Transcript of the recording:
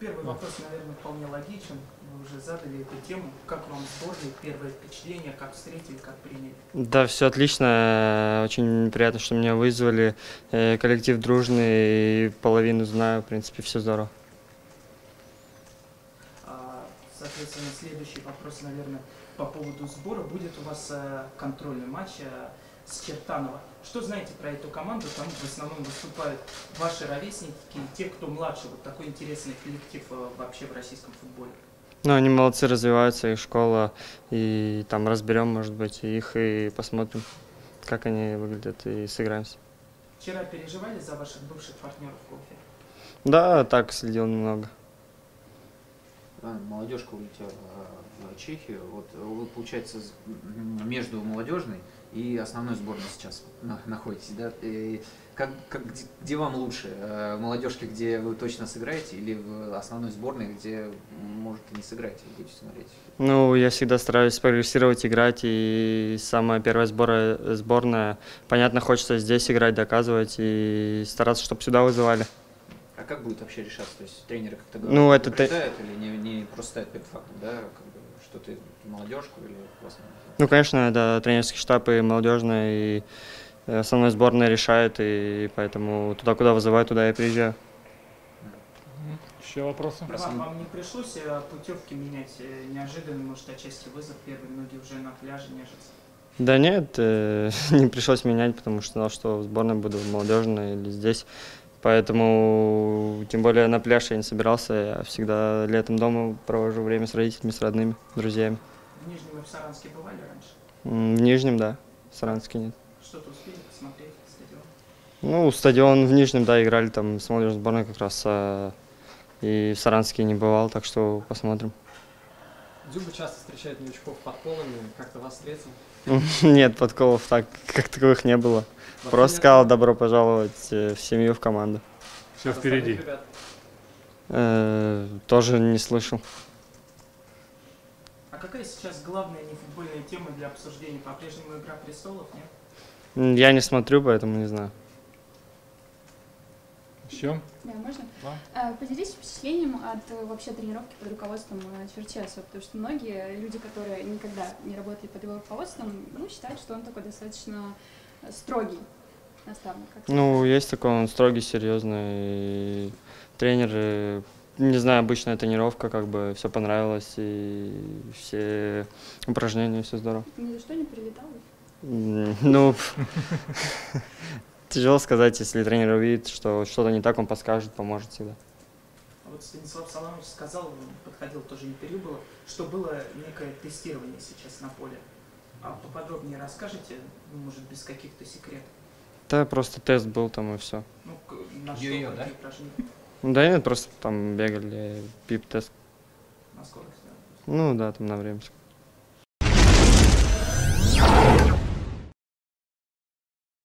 Первый вопрос, наверное, вполне логичен. Вы уже задали эту тему. Как вам сложили первое впечатление, как встретили, как приняли? Да, все отлично. Очень приятно, что меня вызвали. Коллектив дружный, и половину знаю. В принципе, все здорово. Соответственно, следующий вопрос, наверное, по поводу сбора. Будет у вас контрольный матч с Чертанова. Что знаете про эту команду? Там в основном выступают ваши ровесники, те, кто младше. Вот такой интересный коллектив вообще в российском футболе. Ну, они молодцы, развиваются, их школа. И там разберем, может быть, их и посмотрим, как они выглядят, и сыграемся. Вчера переживали за ваших бывших партнеров в клубе? Да, так, следил немного. Молодежка улетела в Чехию. Вот получается, между молодежной и основной сборной сейчас находитесь, да? И где вам лучше? В молодежке, где вы точно сыграете, или в основной сборной, где, может, и не сыграете, будете смотреть? Ну, я всегда стараюсь прогрессировать, играть, и самая первая сборная, понятно, хочется здесь играть, доказывать и стараться, чтобы сюда вызывали. А как будет вообще решаться? То есть тренеры как-то говорят, ну, это или не просто ставят перед фактом, да? Как бы, что ты молодежку или классную? Ну, конечно, да, тренерский штаб и молодежная, и основной сборная решает, и поэтому туда, куда вызывают, туда я приезжаю. Еще вопросы? Вам не пришлось путевки менять? Неожиданно, может, отчасти вызов, первые ноги уже на пляже нежатся? Да нет, не пришлось менять, потому что знал, что в сборной буду, в молодежной или здесь. Поэтому, тем более на пляж я не собирался, я всегда летом дома провожу время с родителями, с родными, друзьями. В Нижнем и в Саранске бывали раньше? В Нижнем, да, в Саранске нет. Что-то успели посмотреть, стадион? Ну, стадион в Нижнем, да, играли там с молодежной сборной как раз, и в Саранске не бывал, так что посмотрим. Дзюба часто встречает новичков под полами, как-то вас встретил? Нет, подколов так, как таковых не было. Просто сказал добро пожаловать в семью, в команду. Все впереди. Тоже не слышал. А какая сейчас главная нефутбольная тема для обсуждения? По-прежнему «Игра престолов», нет? Я не смотрю, поэтому не знаю. Еще? Да, можно? Да. Поделись впечатлением от вообще тренировки под руководством Тарчесова, потому что многие люди, которые никогда не работали под его руководством, ну, считают, что он такой достаточно строгий наставник. Ну, есть такой, он строгий, серьезный тренер. Не знаю, обычная тренировка, как бы все понравилось, и все упражнения, все здорово. Ни за что не прилетал? Ну... Тяжело сказать, если тренер увидит, что что-то не так, он подскажет, поможет всегда. А вот Станислав Саланович сказал, подходил, тоже интервью было, что было некое тестирование сейчас на поле. А поподробнее расскажете, может, без каких-то секретов? Да, просто тест был там и все. Ну, на что, какие упражнения? Да нет, просто там бегали, пип-тест. На скорость, да? Ну да, там на время.